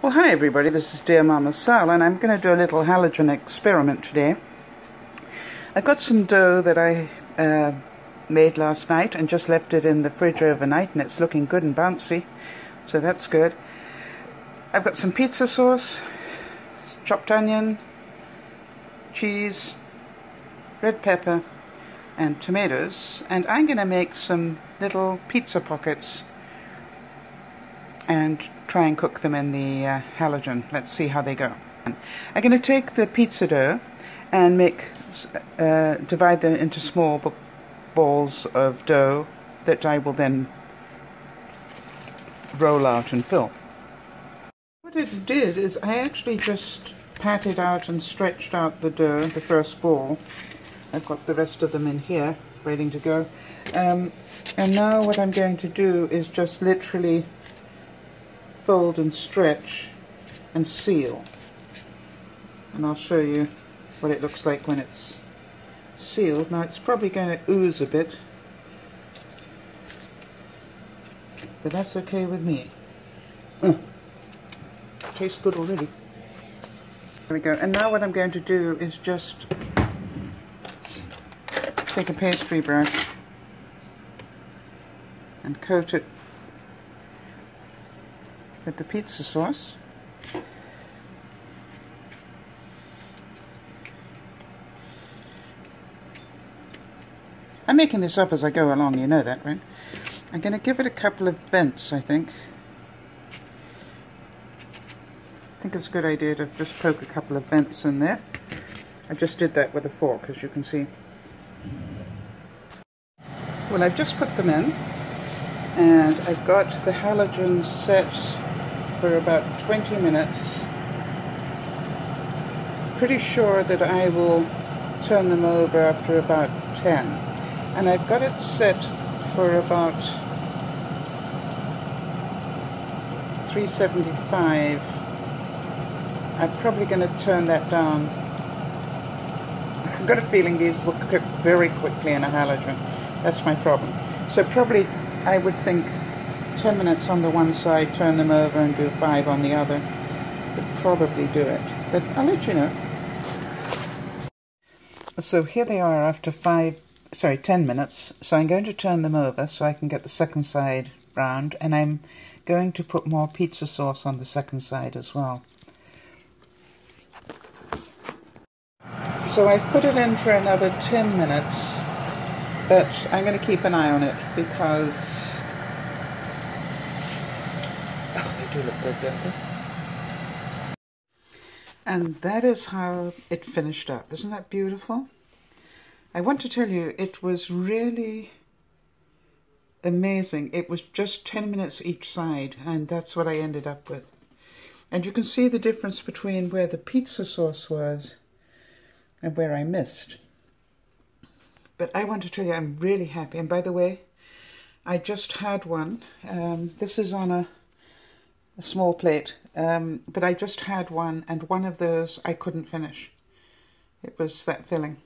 Well, hi everybody, this is DearMamaSal, and I'm going to do a little halogen experiment today. I've got some dough that I made last night and just left it in the fridge overnight, and it's looking good and bouncy, so that's good. I've got some pizza sauce, chopped onion, cheese, red pepper and tomatoes, and I'm going to make some little pizza pockets and try and cook them in the halogen. Let's see how they go. I'm going to take the pizza dough and make divide them into small balls of dough that I will then roll out and fill. What it did is I actually just patted out and stretched out the dough, the first ball. I've got the rest of them in here waiting to go. And now what I'm going to do is just literally fold and stretch and seal, and I'll show you what it looks like when it's sealed. Now it's probably going to ooze a bit, but that's okay with me. Tastes good already. There we go. And now what I'm going to do is just take a pastry brush and coat it with the pizza sauce. I'm making this up as I go along, you know that, right? I'm going to give it a couple of vents, I think. I think it's a good idea to just poke a couple of vents in there. I just did that with a fork, as you can see. Well, I've just put them in, and I've got the halogen set for about 20 minutes. Pretty sure that I will turn them over after about 10. And I've got it set for about 375. I'm probably going to turn that down. I've got a feeling these will cook very quickly in a halogen. That's my problem. So probably I would think 10 minutes on the one side, turn them over and do 5 on the other. Would probably do it, but I'll let you know. So here they are after 10 minutes. So I'm going to turn them over so I can get the second side round, and I'm going to put more pizza sauce on the second side as well. So I've put it in for another 10 minutes, but I'm going to keep an eye on it because they do look good, don't they? And that is how it finished up. Isn't that beautiful? I want to tell you, it was really amazing. It was just 10 minutes each side, and that's what I ended up with. And you can see the difference between where the pizza sauce was and where I missed. But I want to tell you, I'm really happy. And by the way, I just had one. This is on a small plate, but I just had one, and one of those I couldn't finish. It was that filling.